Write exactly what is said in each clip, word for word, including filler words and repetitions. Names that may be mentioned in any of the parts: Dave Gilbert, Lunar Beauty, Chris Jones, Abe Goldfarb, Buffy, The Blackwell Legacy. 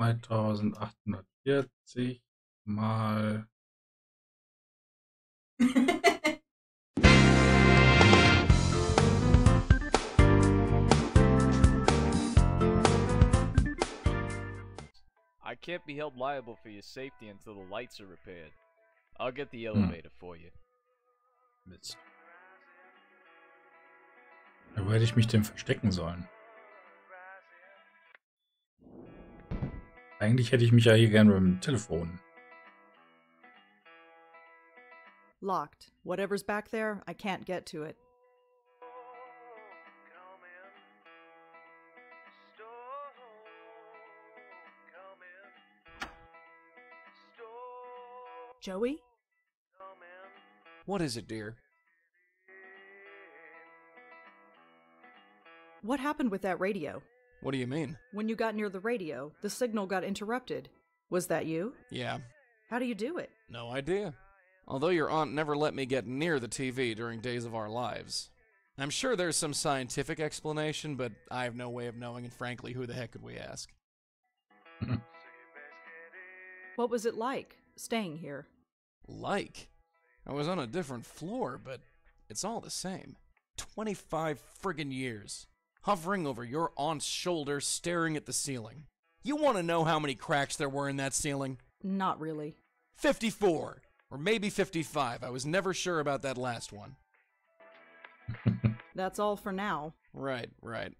zweitausendachthundertvierzig mal I can't be held liable for your safety until the lights are repaired. I'll get the elevator hm. for you. Mist. Wo hätte ich mich denn verstecken sollen? Eigentlich hätte ich mich ja hier gerne mit dem Telefon. Locked. Whatever's back there, I can't get to it. Joey? What is it, dear? What happened with that radio? What do you mean? When you got near the radio, the signal got interrupted. Was that you? Yeah. How do you do it? No idea. Although your aunt never let me get near the T V during Days of Our Lives. I'm sure there's some scientific explanation, but I have no way of knowing, and frankly, who the heck could we ask? What was it like, staying here? Like? I was on a different floor, but it's all the same. twenty-five friggin' years. Hovering over your aunt's shoulder, staring at the ceiling. You want to know how many cracks there were in that ceiling? Not really. fifty-four! Or maybe fifty-five. I was never sure about that last one. That's all for now. Right, right.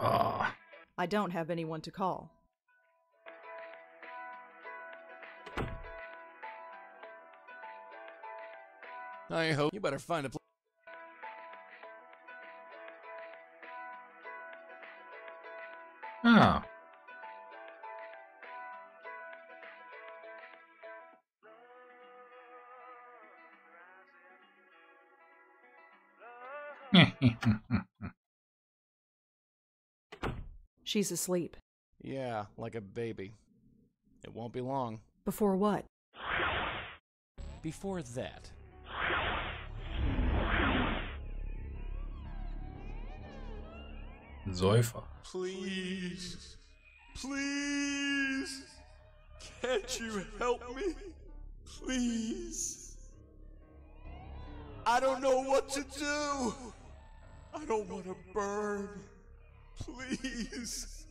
Ah. I don't have anyone to call. I hope you better find a place. Ah. She's asleep. Yeah, like a baby. It won't be long. Before what? Before that. Säufer. Please, please, can't you help me? Please. I don't know what to do. I don't want to burn. Please.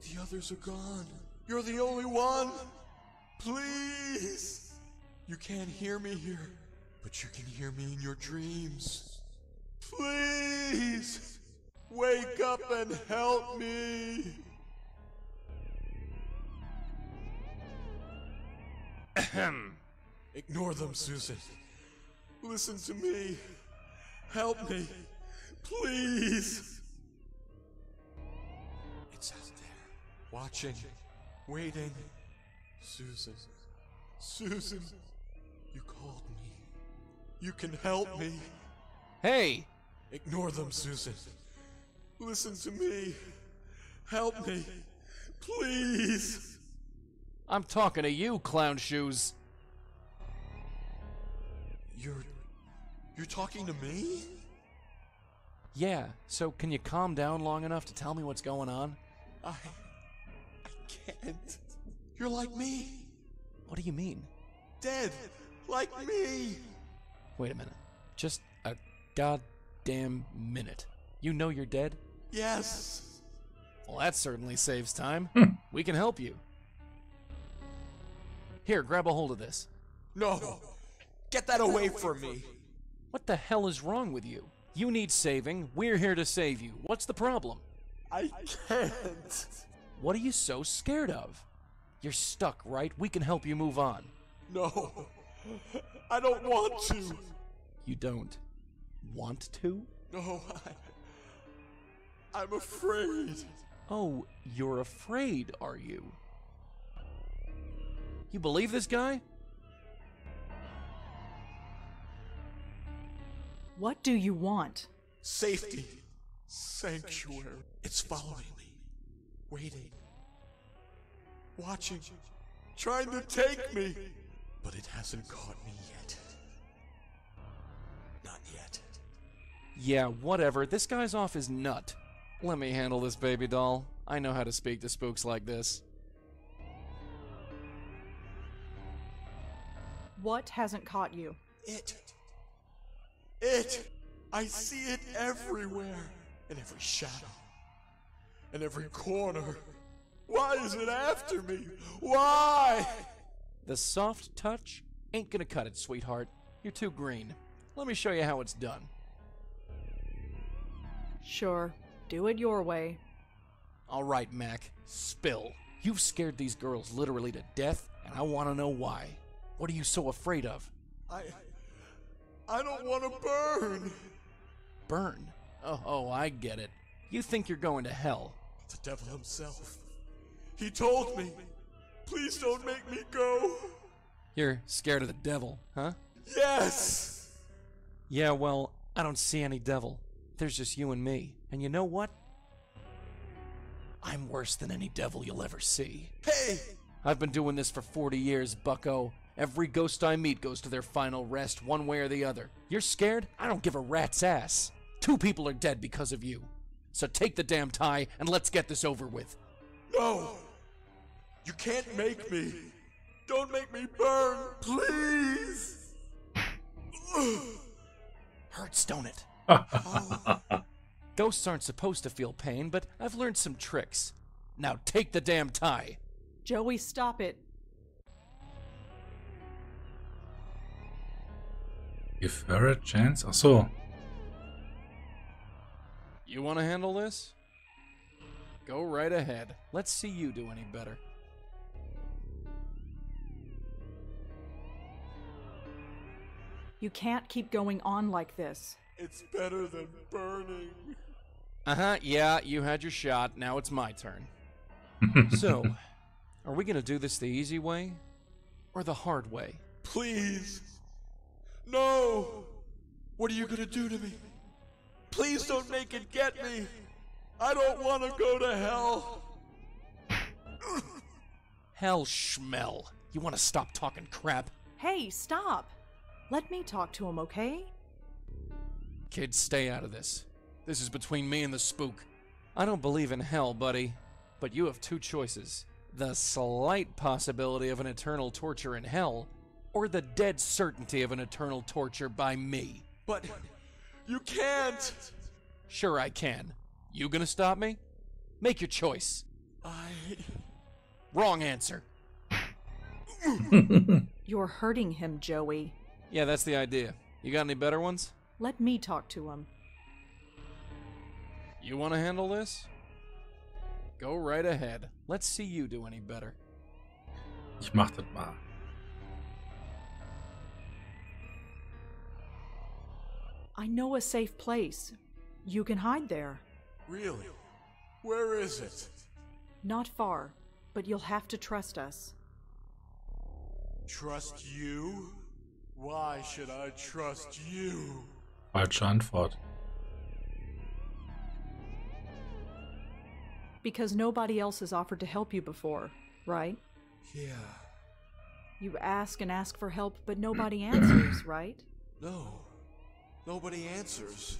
The others are gone. You're the only one. Please. You can't hear me here, but you can hear me in your dreams. Please. Wake up and help me! Ahem. Ignore them, Susan. Listen to me. Help me. Please! It's out there. Watching. Waiting. Susan. Susan. You called me. You can help me. Hey! Ignore them, Susan. Listen to me. Help me. Please. I'm talking to you, clown shoes. You're... You're talking to me? Yeah, so can you calm down long enough to tell me what's going on? I... I can't. You're like me. What do you mean? Dead. Like me. Wait a minute. Just a goddamn minute. You know you're dead? Yes. Well, that certainly saves time. Hmm. We can help you. Here, grab a hold of this. No. no. Get that away, Get away from, me. from me. What the hell is wrong with you? You need saving. We're here to save you. What's the problem? I can't. What are you so scared of? You're stuck, right? We can help you move on. No. I don't, I don't want, want to. to. You don't want to? No, I... I'm afraid. Oh, you're afraid, are you? You believe this guy? What do you want? Safety. Sanctuary. It's following me. Waiting. Watching. Trying to take me. But it hasn't caught me yet. Not yet. Yeah, whatever. This guy's off his nut. Let me handle this baby doll. I know how to speak to spooks like this. What hasn't caught you? It. It. I see it everywhere. In every shadow. In every corner. Why is it after me? Why? The soft touch ain't gonna cut it, sweetheart. You're too green. Let me show you how it's done. Sure. Do it your way. Alright, Mac. Spill. You've scared these girls literally to death, and I want to know why. What are you so afraid of? I... I don't want to burn! Burn? Oh, oh, I get it. You think you're going to hell. The devil himself. He told me. Please don't make me go. You're scared of the devil, huh? Yes! Yeah, well, I don't see any devil. There's just you and me. And you know what? I'm worse than any devil you'll ever see. Hey! I've been doing this for forty years, bucko. Every ghost I meet goes to their final rest, one way or the other. You're scared? I don't give a rat's ass. Two people are dead because of you. So take the damn tie and let's get this over with. No! You can't make me. Don't make me burn, please! Hurts, don't it? Oh. Ghosts aren't supposed to feel pain, but I've learned some tricks. Now take the damn tie! Joey, stop it. Give her a chance? I saw. You want to handle this? Go right ahead. Let's see you do any better. You can't keep going on like this. It's better than burning. Uh-huh, yeah, you had your shot. Now it's my turn. So, are we going to do this the easy way or the hard way? Please. No. What are you going to do to me? Please don't make it get me. I don't want to go to hell. Hell, Schmel. You want to stop talking crap? Hey, stop. Let me talk to him, okay? Kids, stay out of this. This is between me and the spook. I don't believe in hell, buddy. But you have two choices. The slight possibility of an eternal torture in hell, or the dead certainty of an eternal torture by me. But you can't! Sure I can. You gonna stop me? Make your choice. I... Wrong answer. You're hurting him, Joey. Yeah, that's the idea. You got any better ones? Let me talk to him. You want to handle this? Go right ahead. Let's see you do any better. Ich mach das mal. I know a safe place. You can hide there. Really? Where is it? Not far, but you'll have to trust us. Trust you? Why should I trust you? Falsche Antwort. Because nobody else has offered to help you before, right? Yeah. You ask and ask for help, but nobody answers, right? No. Nobody answers.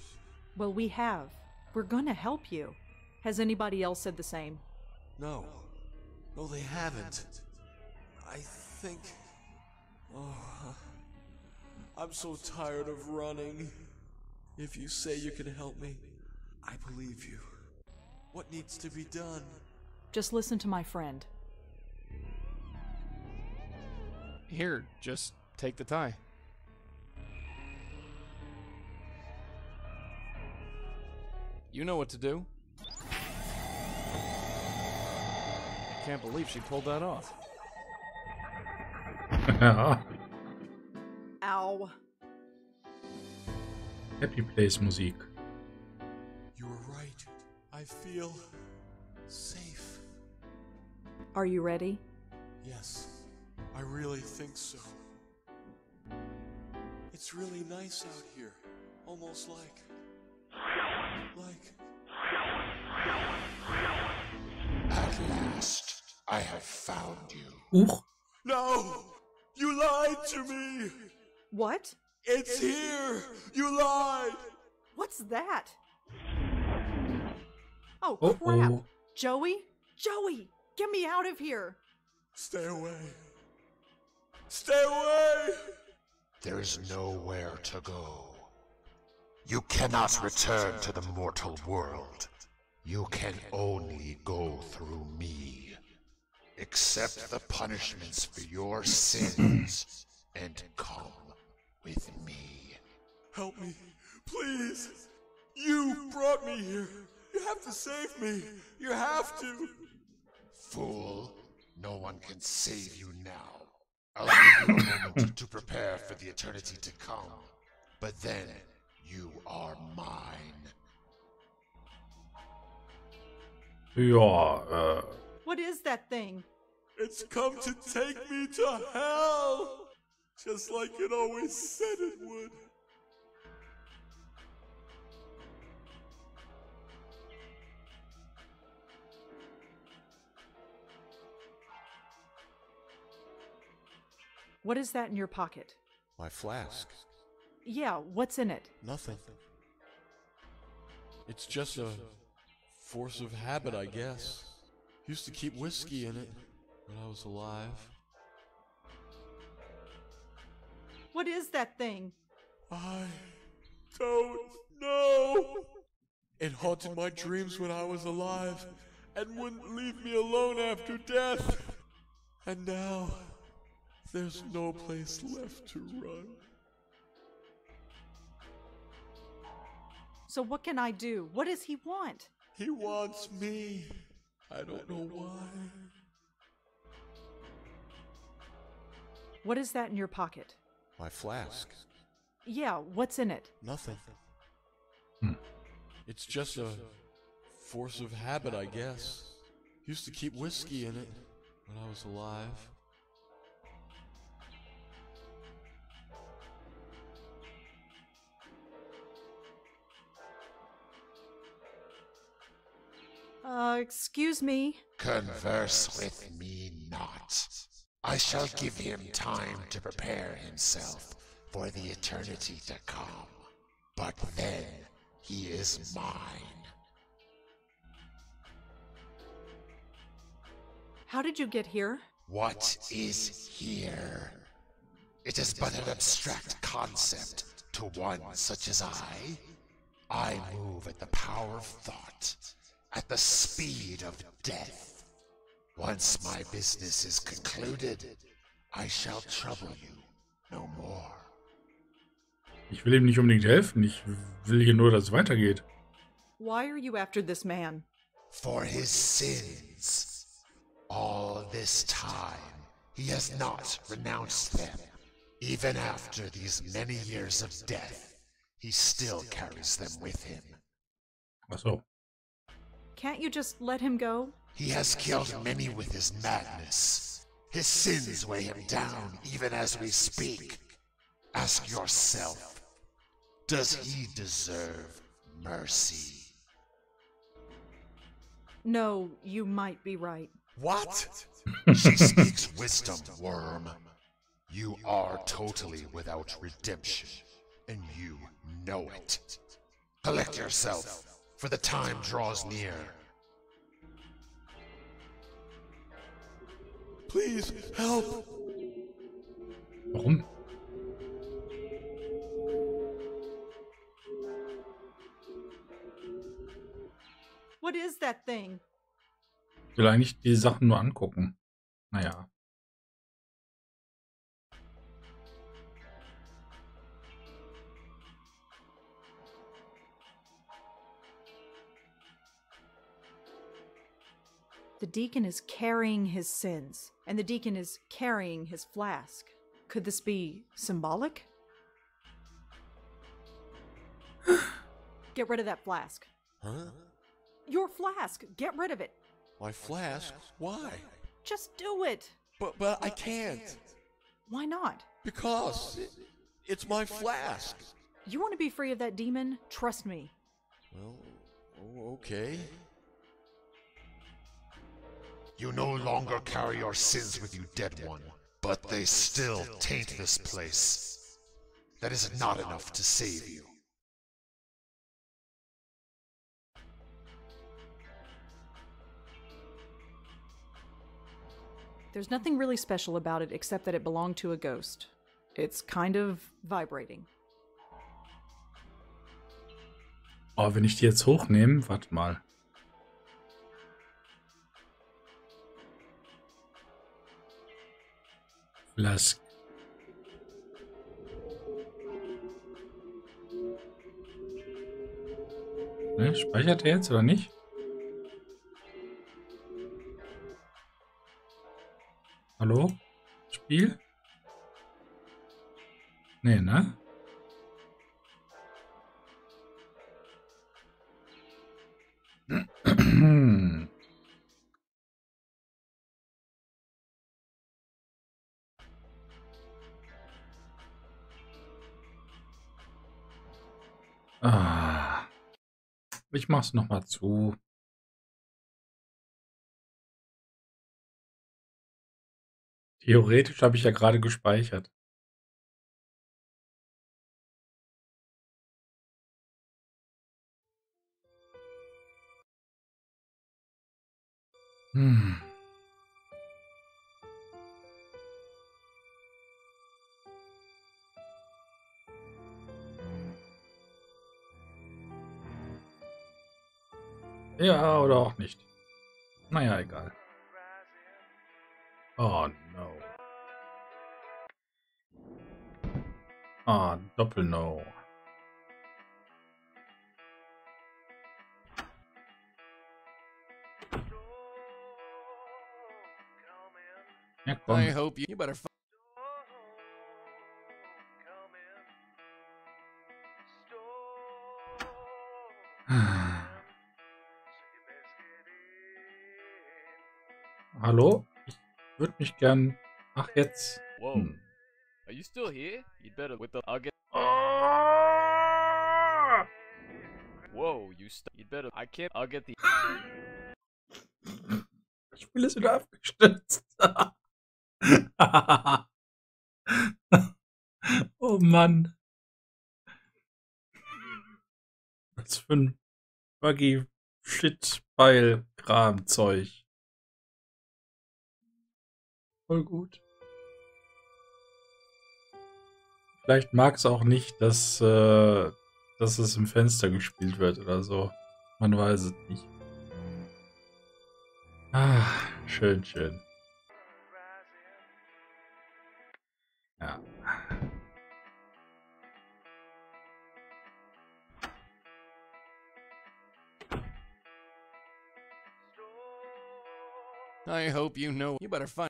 Well, we have. We're gonna help you. Has anybody else said the same? No. No, they haven't. I think... Oh, I'm so tired of running. If you say you can help me, I believe you. What needs to be done? Just listen to my friend. Here, just take the tie. You know what to do. I can't believe she pulled that off. Ow. Happy Place Musik. You were right. I feel safe. Are you ready? Yes, I really think so. It's really nice out here. Almost like... Like... At last, I have found you. Ooh. No! You lied to me! What? It's here! You lied! What's that? Oh, uh-oh. Crap. Joey? Joey, get me out of here. Stay away. Stay away. There's nowhere to go. You cannot return to the mortal world. You can only go through me. Accept the punishments for your sins and come with me. Help me, please. You brought me here. You have to save me. You have to. Fool, no one can save you now. I'll give you a moment to prepare for the eternity to come. But then, you are mine. Yeah, uh... What is that thing? It's come to take me to hell! Just like it always said it would. What is that in your pocket? My flask. Yeah, what's in it? Nothing. It's just a force of habit, I guess. Used to keep whiskey in it when I was alive. What is that thing? I don't know. It haunted my dreams when I was alive and wouldn't leave me alone after death. And now, there's no place left to run. So what can I do? What does he want? He wants me. I don't know why. What is that in your pocket? My flask. Yeah, what's in it? Nothing. Hmm. It's just a force of habit, I guess. Used to keep whiskey in it when I was alive. Uh, excuse me? Converse with me not. I shall give him time to prepare himself for the eternity to come. But then, he is mine. How did you get here? What is here? It is but an abstract concept to one such as I. I move at the power of thought. At the speed of death. Once my business is concluded, I shall trouble you no more. Ich will ihm nicht unbedingt helfen. Ich will hier nur, dass es weitergeht. Why are you after this man? For his sins. All this time, he has not renounced them. Even after these many years of death, he still carries them with him. Ach so. Can't you just let him go? He has killed many with his madness. His sins weigh him down, even as we speak. Ask yourself, does he deserve mercy? No, you might be right. What? She speaks wisdom, worm. You are totally without redemption, and you know it. Collect yourself. For the time draws near. Please help. Warum? What is that thing? Ich will eigentlich die Sachen nur angucken. Naja. The deacon is carrying his sins, and the deacon is carrying his flask. Could this be symbolic? Get rid of that flask. Huh? Your flask! Get rid of it! My flask? Why? Just do it! But, but I can't. Why not? Because it, it's my flask. You want to be free of that demon? Trust me. Well, okay. You no longer carry your sins with you, dead one, but they still taint this place. That is not enough to save you. There's nothing really special about it except that it belonged to a ghost. It's kind of vibrating. Oh, wenn ich die jetzt hochnehme, warte mal. Lass. Ne, speichert er jetzt oder nicht? Hallo? Spiel? Nee, ne? Ah, ich mach's noch mal zu. Theoretisch habe ich ja gerade gespeichert. Hm. Ja, oder auch nicht. Naja, egal. Oh, no. Ah, Doppel-No. Ja, komm. I hope you better find Hallo? Ich würde mich gern. Ach, jetzt. Hm. Are you still here? You'd better with the. I'll get. Ah! Whoa, you st. You'd better. I can't. I'll get the. Das Spiel ist wieder abgestürzt. Oh Mann. Was für ein buggy Shitpile Kramzeug. Voll gut. Vielleicht mag es auch nicht, dass, äh, dass es im Fenster gespielt wird oder so. Man weiß es nicht. Ah, schön, schön. Ja. I hope you know you better find.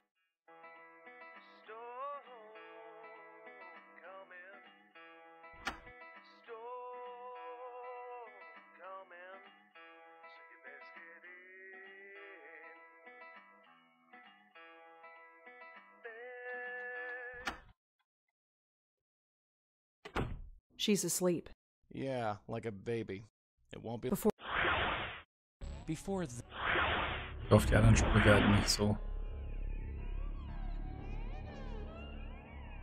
She's asleep. Yeah, like a baby. It won't be before. Before. The ich hoffe, die anderen Sprüche halt nicht so.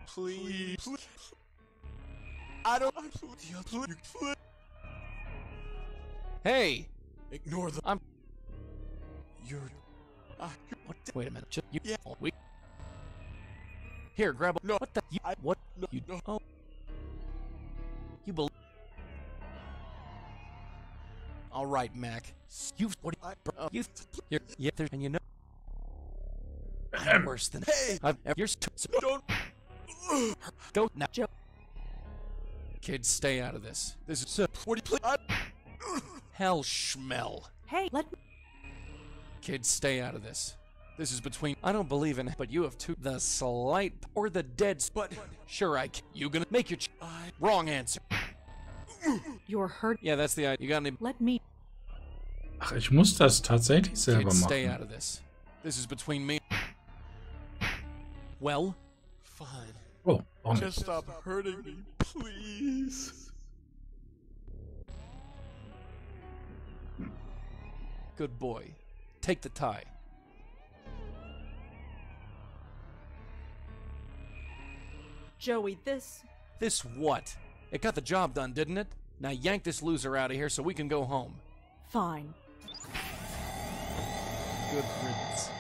Please, please. I don't. Hey, ignore the. I'm. You're. Uh, what the... Wait a minute. You. Yeah. Wait. Here, grab. A... No. What the? I... What? No. You. No. Oh. You believe? All right, Mac. You've what? I, uh, you, you're, yeah, there, and you know, I'm worse than hey. I've ever. You're so don't go now, Joe. Kids, stay out of this. This is so. What do you play? I, hell, schmell. Hey, let me. Kids, stay out of this. This is between. I don't believe in, but you have to the slight or the dead spot. Sure, I. Can. You gonna make your ch I, wrong answer. You're hurt. Yeah, that's the idea. You got any? Let me. Ach, ich muss das tatsächlich selber machen. Stay out of this. This is between me. Well, fine. Oh, oh just stop hurting me, please. Good boy. Take the tie. Joey, this. This what? It got the job done, didn't it? Now yank this loser out of here so we can go home. Fine. Good riddance.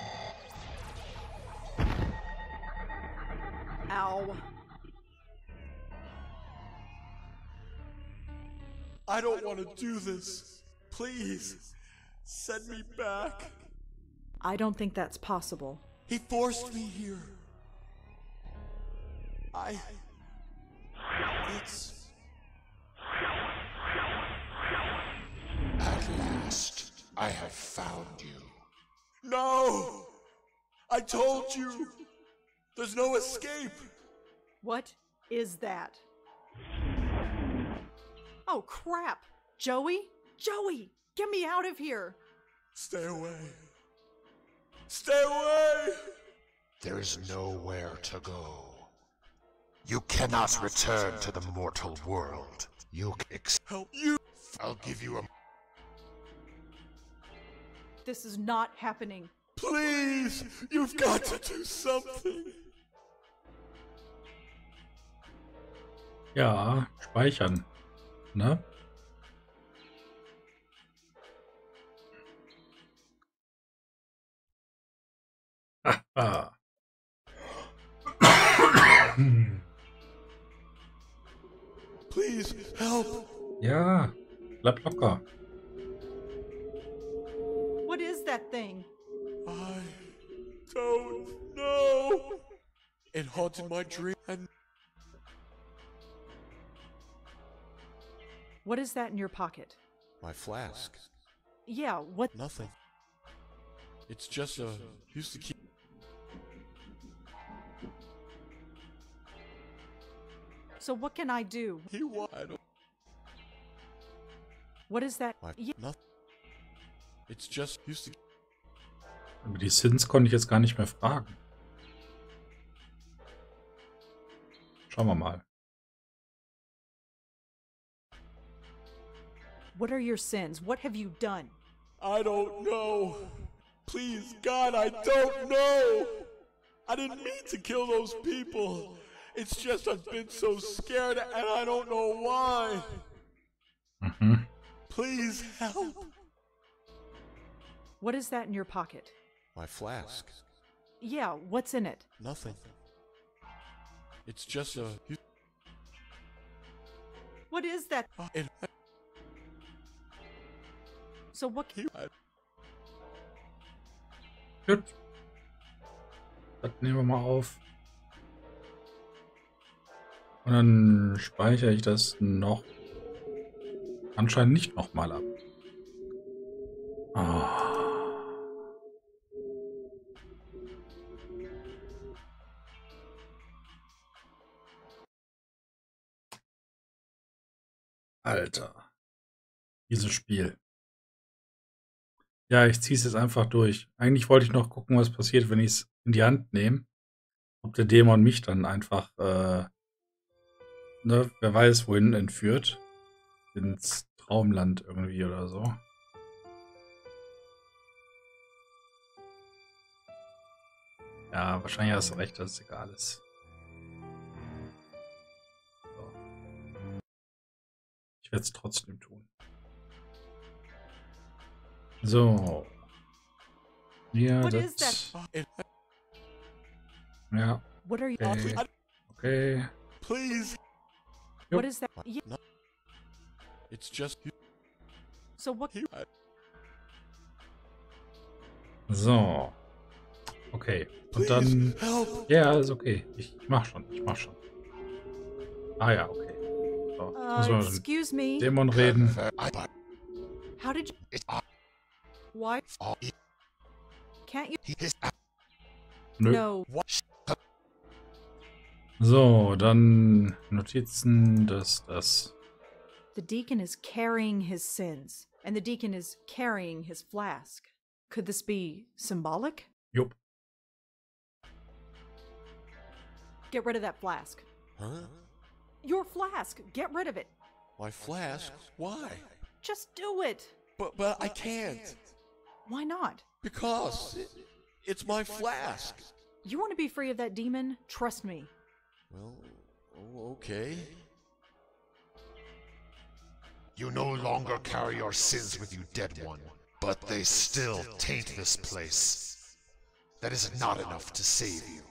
Wow. I don't, don't want to do, do this. Please, send, send me back. back. I don't think that's possible. He forced me here. I... It's... At last, I have found you. No! I told you! There's no escape! What is that? Oh, crap! Joey? Joey! Get me out of here! Stay away! Stay away! There is nowhere to go. You cannot return to the mortal world. You ex- Help you! I'll give you a- This is not happening. Please! You've got to do something! Ja, speichern. Ne? Haha. Please, help! Ja, bleib locker. What is that thing? I don't know. It haunted my dream and... What is that in your pocket? My flask. Yeah, what? Nothing. It's just a... used to keep... So what can I do? He wa- I don't... What is that? My... Yeah. Nothing. It's just used to... Aber die Sins konnte ich jetzt gar nicht mehr fragen. Schauen wir mal. What are your sins? What have you done? I don't know. Please, God, I don't know. I didn't mean to kill those people. It's just I've been so scared and I don't know why. Mm-hmm. Please help. What is that in your pocket? My flask. Yeah, what's in it? Nothing. It's just a... What is that? Uh, it... So what can... Gut. Das nehmen wir mal auf. Und dann speichere ich das noch... Anscheinend nicht nochmal ab. Ah. Alter, dieses Spiel. Ja, ich ziehe es jetzt einfach durch. Eigentlich wollte ich noch gucken, was passiert, wenn ich es in die Hand nehme. Ob der Dämon mich dann einfach, äh, ne, wer weiß, wohin entführt. Ins Traumland irgendwie oder so. Ja, wahrscheinlich hast du recht, dass es egal ist. Ich werde es trotzdem tun. So. Ja, What is that? Ja. What are you okay. okay. Please. Jo. What is that? Yeah. It's just So what So. Okay. Und dann Ja, yeah, ist okay. Ich, ich mach schon, ich mach schon. Ah ja, okay. So, uh, excuse me. Dämon reden. How did you... Why? Can't you... Nö. No. So, dann Notizen, dass das... The deacon is carrying his sins. And the deacon is carrying his flask. Could this be symbolic? Yup. Get rid of that flask. Huh? Your flask! Get rid of it! My flask? Why? Just do it! But but I can't! Why not? Because it, it's my flask! You want to be free of that demon? Trust me. Well, okay. You no longer carry your sins with you, dead one, but they still taint this place. That is not enough to save you.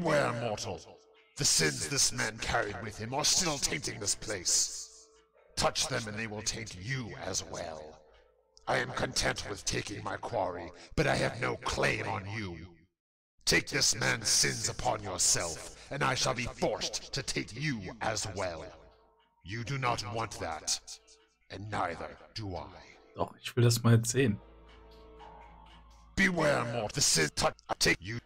Beware, mortal. The sins this man carried with him are still tainting this place. Touch them and they will taint you as well. I am content with taking my quarry, but I have no claim on you. Take this man's sins upon yourself, and I shall be forced to take you as well. You do not want that, and neither do I. Doch, ich will das mal jetzt sehen. Beware, mortal. The sins take you.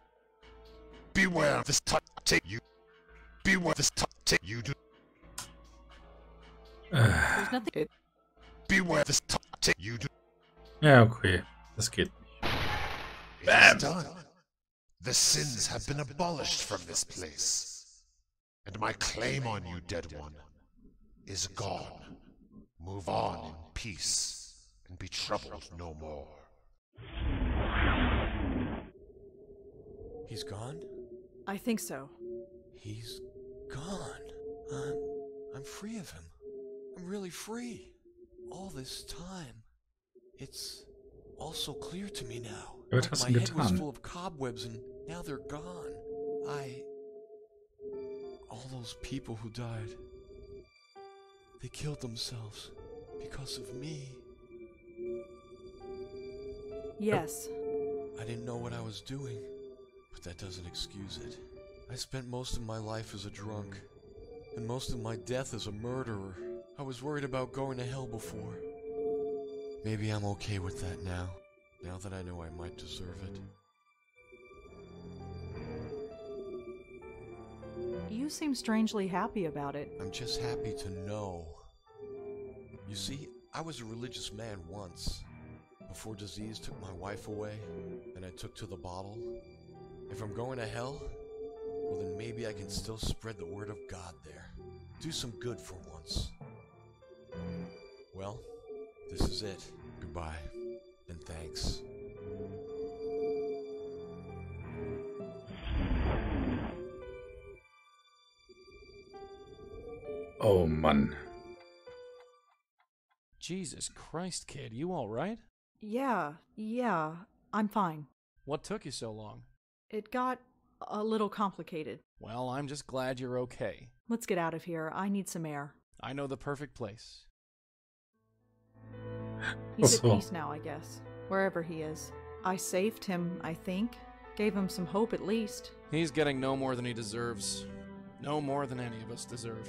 Beware, this touch take you. Beware, this touch take you. Do. There's nothing. Beware, this touch take you. Do. Ja, okay, das geht nicht. Bam. The sins have been abolished from this place, and my claim on you, dead one, is gone. Move on in peace, and be troubled no more. He's gone? I think so. He's gone. I'm, I'm free of him. I'm really free. All this time, it's all so clear to me now. Like my head was full of cobwebs and now they're gone. I... All those people who died, they killed themselves because of me. Yes. I didn't know what I was doing, but that doesn't excuse it. I spent most of my life as a drunk, and most of my death as a murderer. I was worried about going to hell before. Maybe I'm okay with that now. Now that I know I might deserve it. You seem strangely happy about it. I'm just happy to know. You see, I was a religious man once. Before disease took my wife away, and I took to the bottle. If I'm going to hell, well then maybe I can still spread the word of God there. Do some good for once. Well, this is it. Goodbye. And thanks. Oh, man. Jesus Christ, kid. You all right? Yeah, yeah. I'm fine. What took you so long? It got a little complicated. Well, I'm just glad you're okay. Let's get out of here. I need some air. I know the perfect place. He's at peace now, I guess. Wherever he is. I saved him, I think. Gave him some hope, at least. He's getting no more than he deserves. No more than any of us deserve.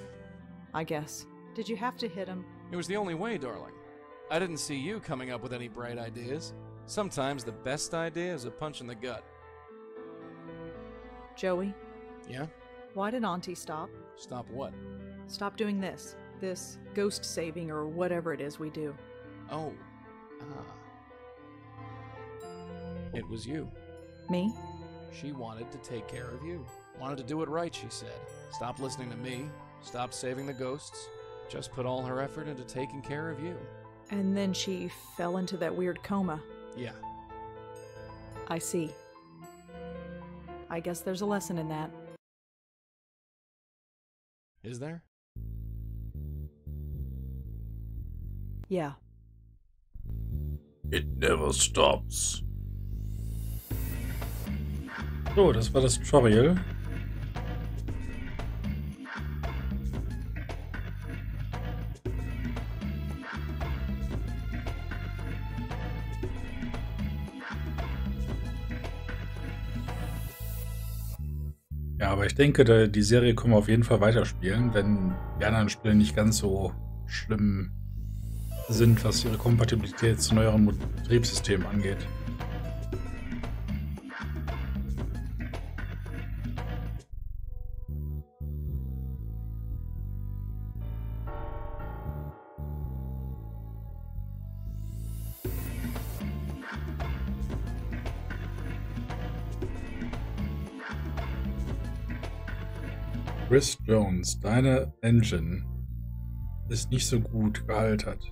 I guess. Did you have to hit him? It was the only way, darling. I didn't see you coming up with any bright ideas. Sometimes the best idea is a punch in the gut. Joey? Yeah? Why did Auntie stop? Stop what? Stop doing this. This ghost saving or whatever it is we do. Oh, ah. It was you. Me? She wanted to take care of you. Wanted to do it right, she said. Stop listening to me. Stop saving the ghosts. Just put all her effort into taking care of you. And then she fell into that weird coma. Yeah. I see. I guess there's a lesson in that. Is there? Yeah. It never stops. So, das war das Tutorial. Ja, aber ich denke, die Serie können wir auf jeden Fall weiterspielen, wenn die anderen Spiele nicht ganz so schlimm sind, was ihre Kompatibilität zu neueren Betriebssystemen angeht. Chris Jones, deine Engine ist nicht so gut gealtert.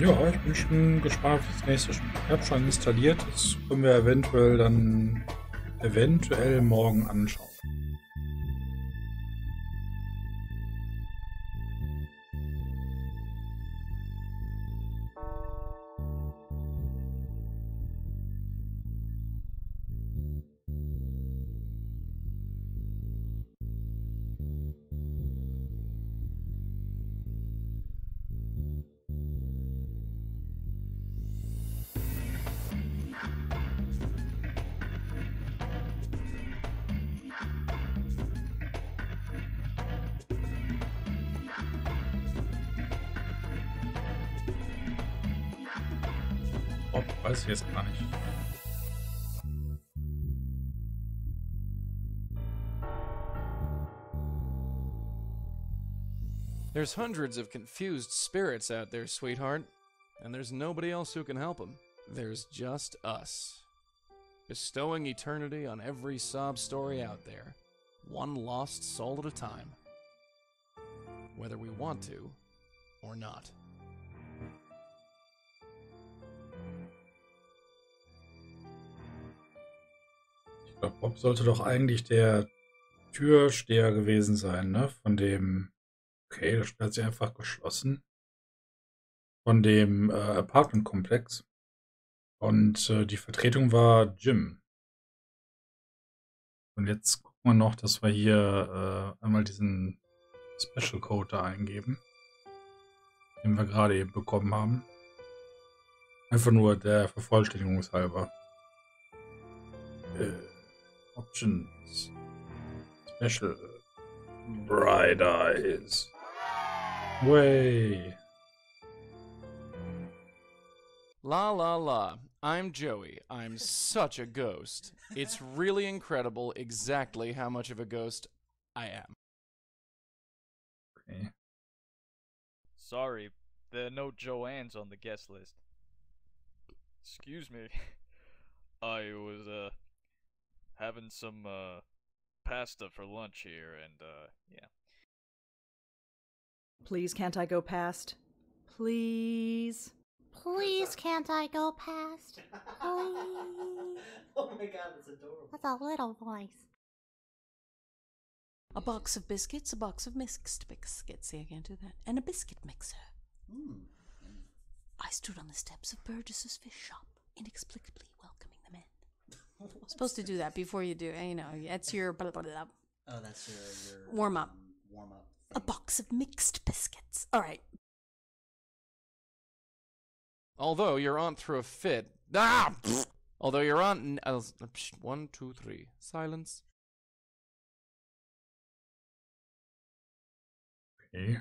Ja, ich bin schon gespannt auf das nächste Spiel. Ich habe schon installiert, das können wir eventuell dann eventuell morgen anschauen. Weiß ich jetzt gar nicht. There's hundreds of confused spirits out there, sweetheart, and there's nobody else who can help them. There's just us, bestowing eternity on every sob story out there, one lost soul at a time, whether we want to or not. Bob sollte doch eigentlich der Türsteher gewesen sein, ne? Von dem, okay, das hat sich einfach geschlossen. Von dem äh, Apartmentkomplex. Und äh, die Vertretung war Jim. Und jetzt gucken wir noch, dass wir hier äh, einmal diesen Special Code da eingeben, den wir gerade eben bekommen haben. Einfach nur der Vervollständigung halber. Äh. Options. Special. Bright Eyes. Way. La la la. I'm Joey. I'm such a ghost. It's really incredible exactly how much of a ghost I am. Okay. Sorry, there are no Joannes on the guest list. Excuse me. I was, uh... having some uh, pasta for lunch here, and uh, yeah. Please can't I go past? Please. Please can't I go past? Please. Oh my god, that's adorable. That's a little voice. A box of biscuits, a box of mixed biscuits. See, I can't do that. And a biscuit mixer. Mm. I stood on the steps of Burgess's fish shop, inexplicably welcoming. Supposed to do that before you do, you know, that's your blah, blah, blah. Oh, that's your, your warm up. Warm up. A box of mixed biscuits. All right. Although your aunt threw a fit. Ah! Although your aunt. Uh, one, two, three. Silence. Okay.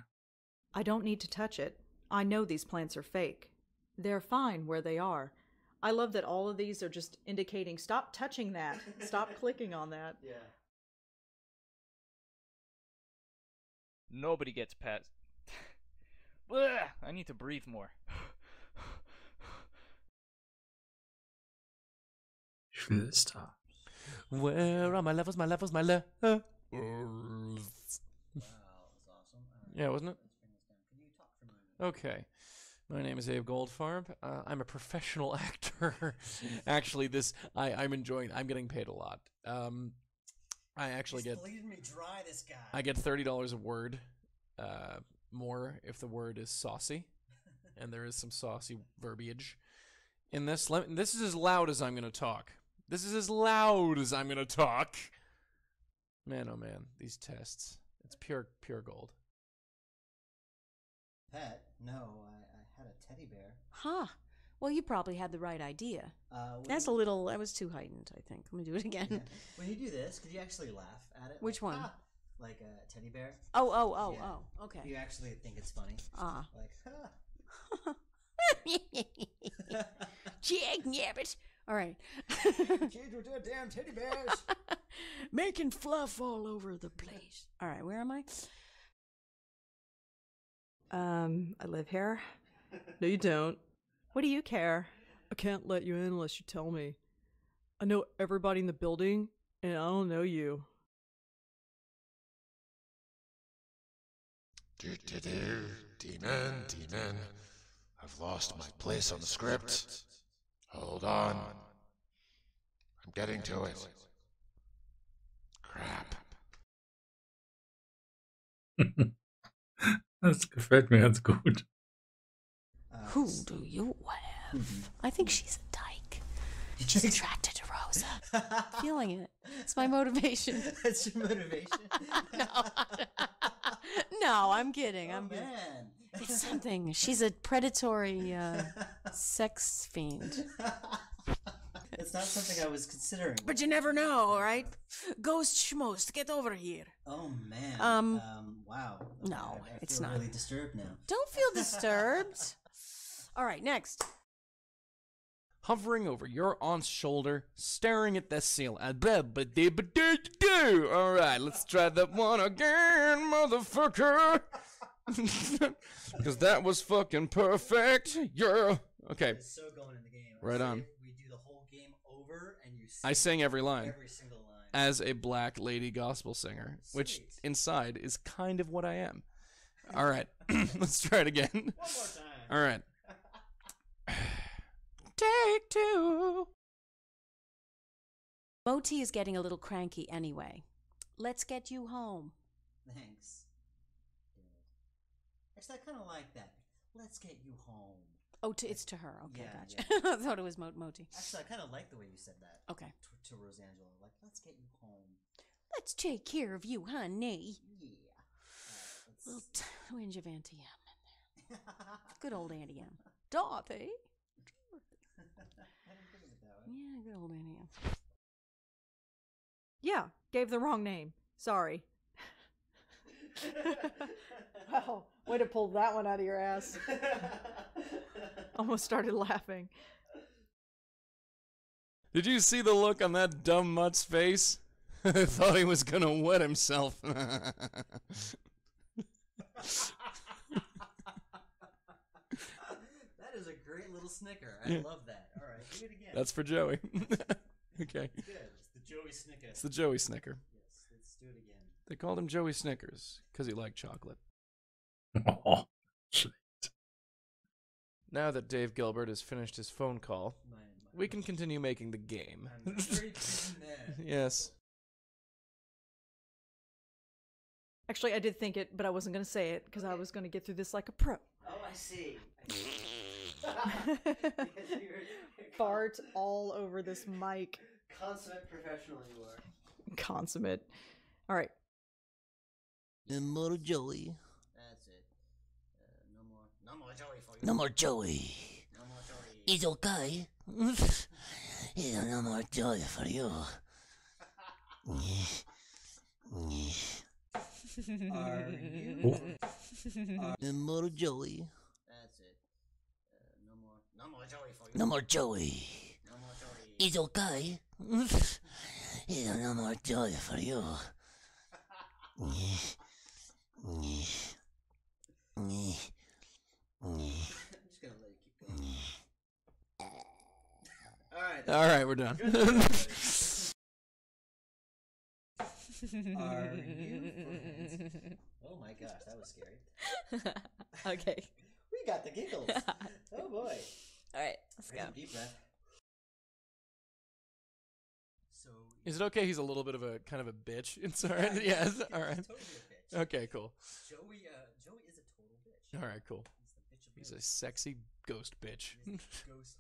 I don't need to touch it. I know these plants are fake. They're fine where they are. I love that all of these are just indicating, stop touching that. Stop clicking on that. Yeah. Nobody gets past. I need to breathe more. Stop. Where are my levels, my levels, my levels? Wow, that was awesome. Yeah, wasn't it? Can you talk for a minute? Okay. My name is Abe Goldfarb. Uh, I'm a professional actor. Actually, this I, I'm enjoying. I'm getting paid a lot. Um, I actually He's get. Bleeding me dry, this guy. I get thirty dollars a word, uh, more if the word is saucy, and there is some saucy verbiage in this. Let, this is as loud as I'm gonna talk. This is as loud as I'm gonna talk. Man, oh man, these tests. It's pure, pure gold. Pet, no. I had a teddy bear. Huh. Well, you probably had the right idea. Uh, That's a little, that was too heightened, I think. Let me do it again. Yeah. When you do this, could you actually laugh at it? Which like, one? Ah, like a teddy bear. Oh, oh, oh, yeah. oh, okay. You actually think it's funny. Ah. Uh. Like, ah. Jig nabbit. All right. Kids were doing damn teddy bears. Making fluff all over the place. All right, where am I? Um, I live here. No, you don't. What do you care? I can't let you in unless you tell me. I know everybody in the building, and I don't know you. Do, do, do. Demon, demon. I've I've lost my place on the script. Hold on. I'm getting to it. Crap. Das gefällt mir ganz gut. Who do you have? I think she's a dyke. She's attracted to Rosa. Feeling it. It's my motivation. That's your motivation? No. No, I'm kidding. I'm oh, kidding. Man. It's something. She's a predatory uh, sex fiend. It's not something I was considering. But you never know, all right? Ghost schmoes, get over here. Oh, man. Um, um wow. Okay, no, I, I it's not. I'm really disturbed now. Don't feel disturbed. All right, next. Hovering over your aunt's shoulder, staring at the ceiling. All right, let's try that one again, motherfucker. Because that was fucking perfect. Yeah. Okay. It's so going in the game. Right on. We do the whole game over, and you sing I sing every line. Every single line. As a black lady gospel singer, Sweet. Which inside is kind of what I am. All right. Let's try it again. One more time. All right. Take two. Moti is getting a little cranky anyway. Let's get you home. Thanks. Actually, I kind of like that. Let's get you home. Oh, to, it's to her. Okay, yeah, gotcha. Yeah. I thought it was Mo Moti. Actually, I kind of like the way you said that. Okay. To, to Rosangela. Like, let's get you home. Let's take care of you, honey. Yeah. A little twinge of Auntie M in there. Good old Auntie M. Dorothy. Yeah, good old Auntie M. Yeah, gave the wrong name. Sorry. Wow, way to pull that one out of your ass. Almost started laughing. Did you see the look on that dumb mutt's face? I thought he was gonna wet himself. That is a great little snicker. I love that. All right, do it again. That's for Joey. Okay. Good. It's the Joey snicker. It's the Joey snicker. Yes, let's do it again. They called him Joey Snickers because he liked chocolate. Oh, shit. Now that Dave Gilbert has finished his phone call, my, my we can continue making the game. I'm very yes. Actually, I did think it, but I wasn't going to say it because I was going to get through this like a pro. Oh, I see. I see. Fart all over this mic. Consummate professional you are. Consummate. All right. Immortal Joey. That's it. Uh, no more, no more Joey for you. No more Joey. No more Joey. It's okay. It's no more Joey for you. Are you? Are... Immortal Joey. That's it. Uh, no more, no more Joey for you. No more Joey. No more Joey. It's okay. It's no more Joey for you. I'm just gonna let it keep going. All right. All right, we're done. Are you friends? Oh my gosh, that was scary. Okay. We got the giggles. Oh boy. All right, let's go. Deep breath. Is it okay? He's a little bit of a kind of a bitch. It's all right. Yes. Yeah, all right. He's totally a bitch. Okay. Cool. Joey. Uh, Joey is a total bitch. All right. Cool. He's, the bitch of he's a sexy ghost bitch. Ghost.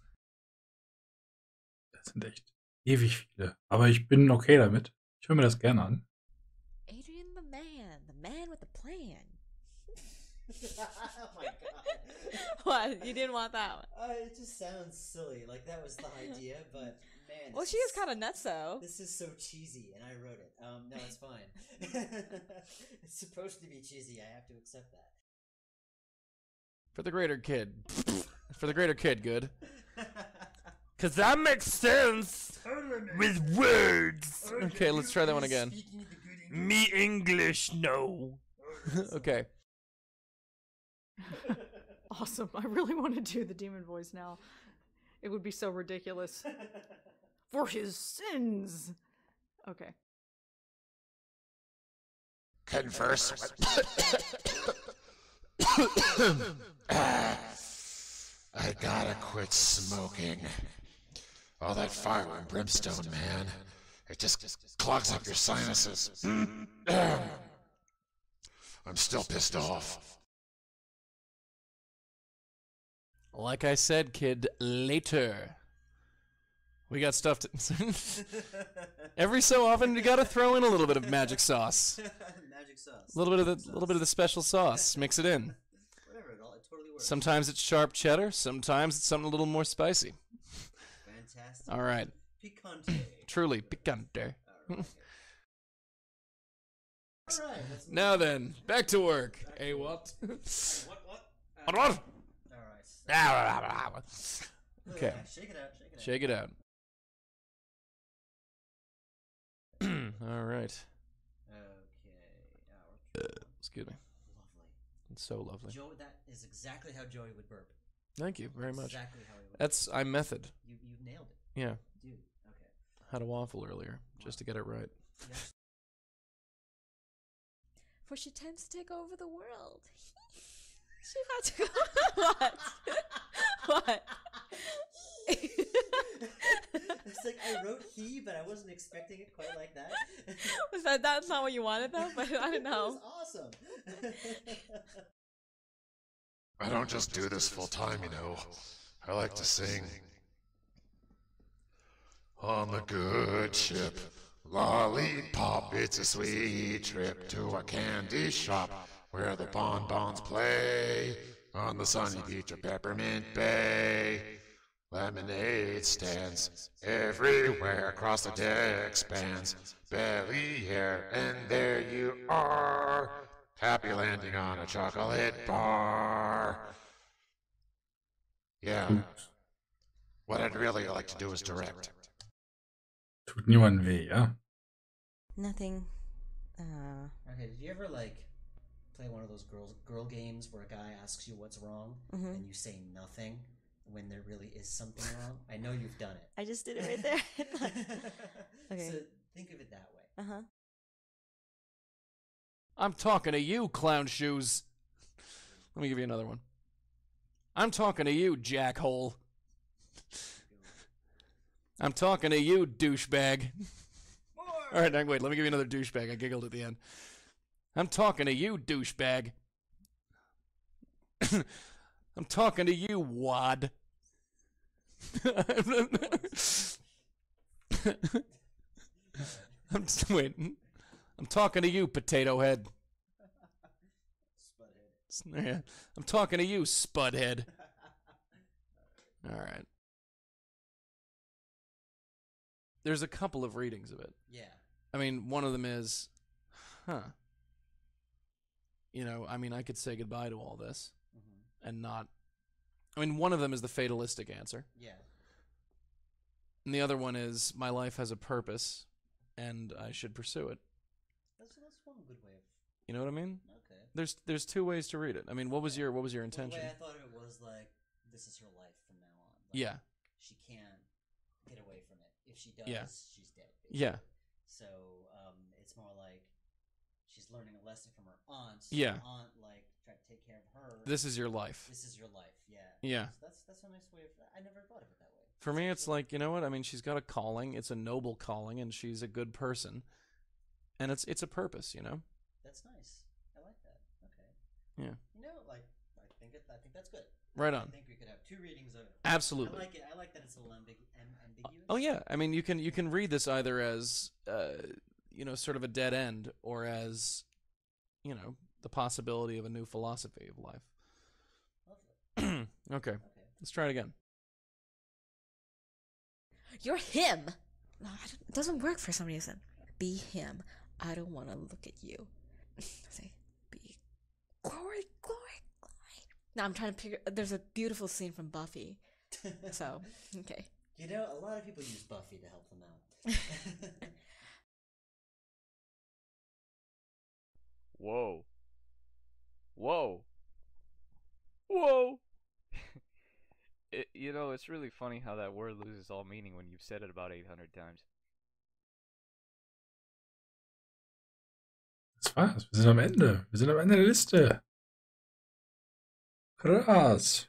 Das sind echt ewig viele, aber ich bin okay damit. Ich höre mir das gerne an. Adrian the man, the man with the plan. Oh my god. What? You didn't want that one? Uh, it just sounds silly. Like that was the idea, but. Man, well, she is kind of nuts, though. This is so cheesy, and I wrote it. Um, no, it's fine. It's supposed to be cheesy. I have to accept that. For the greater kid. For the greater kid, good. Because that makes sense with words. Okay, let's try that one again. Me English, no. Okay. Awesome. I really want to do the demon voice now. It would be so ridiculous. For his sins. Okay. Converse. Converse. uh, I gotta quit smoking. All that fire and brimstone, man. It just clogs up your sinuses. I'm still pissed off. Like I said, kid, later. We got stuff to... Every so often, you gotta throw in a little bit of magic sauce. Magic sauce. A little bit of the, little bit of the special sauce. Mix it in. Whatever, it all it totally works. Sometimes it's sharp cheddar. Sometimes it's something a little more spicy. Fantastic. All right. Picante. Truly picante. All right. Okay. All right. Now then, back to work. Back hey, to what? Work. what? What? What? What? All right. Okay. Yeah, shake it out. Shake it out. Shake it out. All right. Okay. Uh, excuse me. Lovely. It's so lovely. Joey, that is exactly how Joey would burp. Thank you very much. Exactly how he would burp. That's I method. You you nailed it. Yeah. Dude. Okay. I had a waffle earlier wow. just to get it right. Yeah. For she tends to take over the world. She had to go. What? What? It's like I wrote he, but I wasn't expecting it quite like that. Was that that's not what you wanted though? But I don't know. It was awesome. I don't just do this full time, you know. I like to sing. On the good ship. Lollipop, it's a sweet trip to a candy shop where the bonbons play on the sunny beach of Peppermint Bay. Lemonade stands everywhere across the deck spans. Belly air, and there you are. Happy landing on a chocolate bar. Yeah. What I'd really like to do is direct. Tut niemand weh, ja? Nothing. Uh... Okay, did you ever, like, play one of those girls, girl games where a guy asks you what's wrong, mm-hmm. and you say nothing when there really is something wrong? I know you've done it. I just did it right there. Okay. So think of it that way. Uh-huh. I'm talking to you, clown shoes. Let me give you another one. I'm talking to you, jackhole. I'm talking to you, douchebag. All right, wait, let me give you another douchebag. I giggled at the end. I'm talking to you, douchebag. I'm talking to you, wad. I'm just waiting. I'm talking to you, potato head. Spudhead. I'm talking to you, spudhead. All right. There's a couple of readings of it. Yeah. I mean, one of them is, huh. You know, I mean, I could say goodbye to all this mm-hmm. and not... I mean, one of them is the fatalistic answer. Yeah. And the other one is, my life has a purpose, and I should pursue it. That's, that's one good way of... You know what I mean? Okay. There's there's two ways to read it. I mean, what was yeah. your what was your intention? Well, the way I thought it was, like, this is her life from now on. Like, yeah. She can't get away from it. If she does, yeah. she's dead. Basically. Yeah. So um, it's more like she's learning a lesson from her aunt. So yeah. Her aunt like tried to take care of her. This is your life. This is your life. Yeah. Yeah. So that's that's a nice way of. I never thought of it that way. For me, it's like you know what I mean. She's got a calling. It's a noble calling, and she's a good person, and it's it's a purpose. You know. That's nice. I like that. Okay. Yeah. You know, like I think it, I think that's good. Right on. I think we could have two readings of it. Absolutely. I like it. I like that it's a little ambig ambiguous. Oh yeah, I mean you can you can read this either as uh, you know sort of a dead end or as you know the possibility of a new philosophy of life. Okay. Okay. Let's try it again. You're him. No, I don't, it doesn't work for some reason. Be him. I don't want to look at you. Say be glory glory. Now I'm trying to figure. There's a beautiful scene from Buffy, so okay. You know, a lot of people use Buffy to help them out. Whoa, whoa, whoa! It, you know, it's really funny how that word loses all meaning when you've said it about eight hundred times. Das war's. Wir sind am Ende. Wir sind am Ende der Liste. Krass.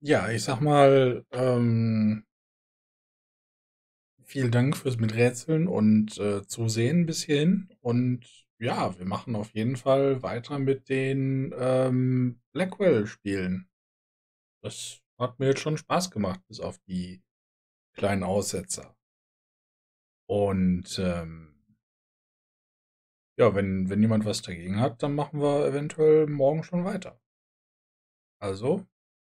Ja, ich sag mal, ähm, vielen Dank fürs Miträtseln und äh, Zusehen bis hierhin. Und ja, wir machen auf jeden Fall weiter mit den ähm, Blackwell-Spielen. Das hat mir jetzt schon Spaß gemacht, bis auf die kleinen Aussetzer. Und ähm, ja, wenn, wenn jemand was dagegen hat, dann machen wir eventuell morgen schon weiter. Also,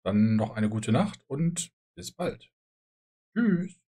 dann noch eine gute Nacht und bis bald. Tschüss.